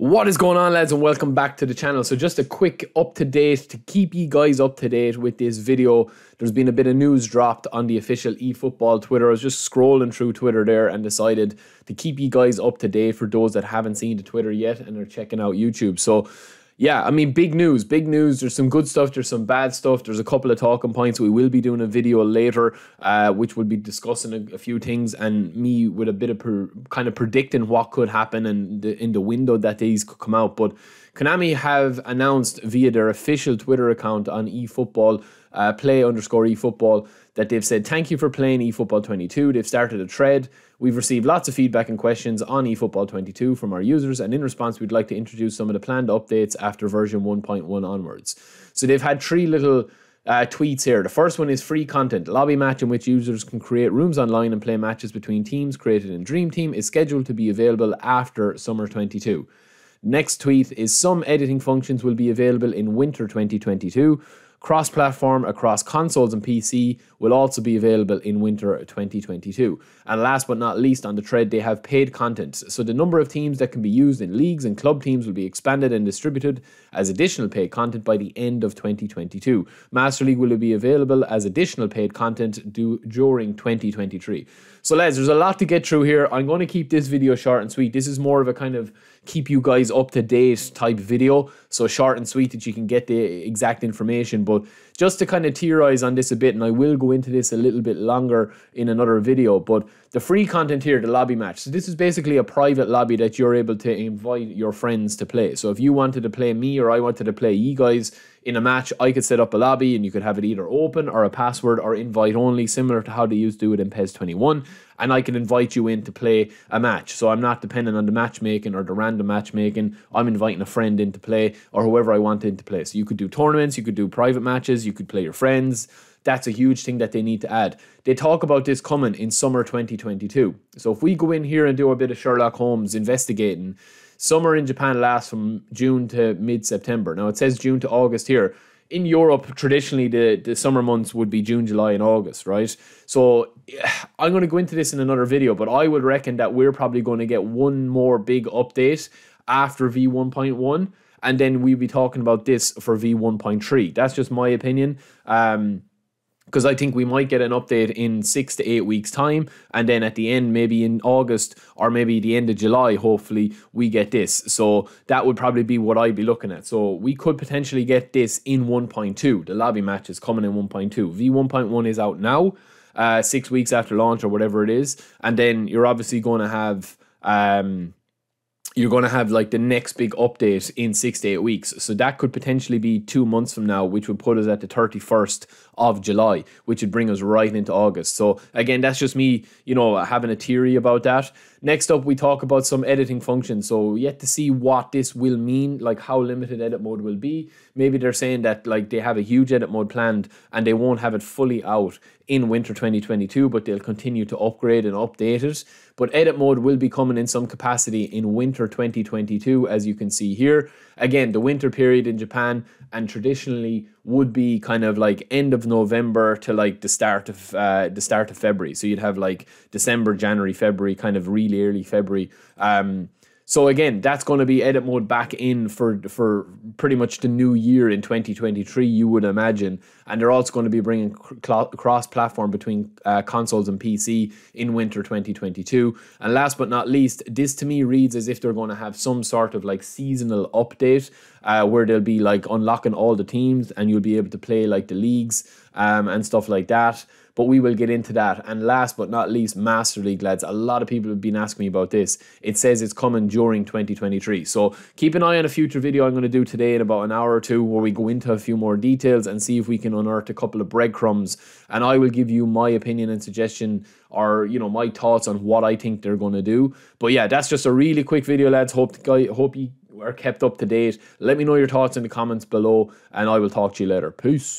What is going on, lads, and welcome back to the channel. So just a quick up-to-date to keep you guys up to date with this video. There's been a bit of news dropped on the official eFootball Twitter. I was just scrolling through Twitter there and decided to keep you guys up to date for those that haven't seen the Twitter yet and are checking out YouTube. So yeah, I mean, big news. There's some good stuff, there's some bad stuff, there's a couple of talking points. We will be doing a video later, which will be discussing a few things, and me with a bit of predicting what could happen and in the window that these could come out. But Konami have announced via their official Twitter account on eFootball, play_eFootball, that they've said, "Thank you for playing eFootball 22. They've started a thread. We've received lots of feedback and questions on eFootball 22 from our users, and in response, we'd like to introduce some of the planned updates after version 1.1 onwards." So they've had three little tweets here. The first one is free content. Lobby match in which users can create rooms online and play matches between teams created in Dream Team is scheduled to be available after summer 22. Next tweet is some editing functions will be available in winter 2022. Cross-platform across consoles and PC will also be available in winter 2022. And last but not least on the thread, they have paid content. So the number of teams that can be used in leagues and club teams will be expanded and distributed as additional paid content by the end of 2022. Master League will be available as additional paid content during 2023. So lads, there's a lot to get through here. I'm going to keep this video short and sweet. This is more of a kind of keep you guys up to date type video. So short and sweet that you can get the exact information. But just to kind of theorize on this a bit, and I will go into this a little bit longer in another video, but the free content here, the lobby match. So this is basically a private lobby that you're able to invite your friends to play. So if you wanted to play me or I wanted to play you guys in a match, I could set up a lobby and you could have it either open or a password or invite only, similar to how they used to do it in PES 21. And I can invite you in to play a match. So I'm not dependent on the matchmaking or the random matchmaking. I'm inviting a friend in to play or whoever I want in to play. So you could do tournaments, you could do private matches, you could play your friends. That's a huge thing that they need to add. They talk about this coming in summer 2022. So if we go in here and do a bit of Sherlock Holmes investigating, summer in Japan lasts from June to mid-September. Now it says June to August here. In Europe, traditionally, the summer months would be June, July, and August, right? So I'm going to go into this in another video, but I would reckon that we're probably going to get one more big update after V1.1, and then we'll be talking about this for V1.3. That's just my opinion. Because I think we might get an update in 6 to 8 weeks time, and then at the end, maybe in August or maybe the end of July, hopefully we get this. So that would probably be what I'd be looking at. So we could potentially get this in 1.2. The lobby match is coming in 1.2. V1.1 is out now, 6 weeks after launch or whatever it is, and then you're obviously going to have like the next big update in 6 to 8 weeks. So that could potentially be 2 months from now, which would put us at the 31st of July, which would bring us right into August. So again, that's just me, you know, having a theory about that. Next up, we talk about some editing functions. So yet to see what this will mean, like how limited edit mode will be. Maybe they're saying that like they have a huge edit mode planned and they won't have it fully out in winter 2022, but they'll continue to upgrade and update it. But edit mode will be coming in some capacity in winter 2022, as you can see here. Again, the winter period in Japan and traditionally would be kind of like end of November to like the start of February. So you'd have like December, January, February, kind of really early February. So again, that's going to be edit mode back in for pretty much the new year in 2023, you would imagine. And they're also going to be bringing cross-platform between consoles and PC in winter 2022. And last but not least, this to me reads as if they're going to have some sort of like seasonal update where they'll be like unlocking all the teams and you'll be able to play like the leagues and stuff like that. But we will get into that. And last but not least, Master League, lads. A lot of people have been asking me about this. It says it's coming during 2023. So keep an eye on a future video I'm going to do today in about an hour or two, where we go into a few more details and see if we can unearth a couple of breadcrumbs. And I will give you my opinion and suggestion, or you know, my thoughts on what I think they're going to do. But yeah, that's just a really quick video, lads. Hope you are kept up to date. Let me know your thoughts in the comments below, and I will talk to you later. Peace.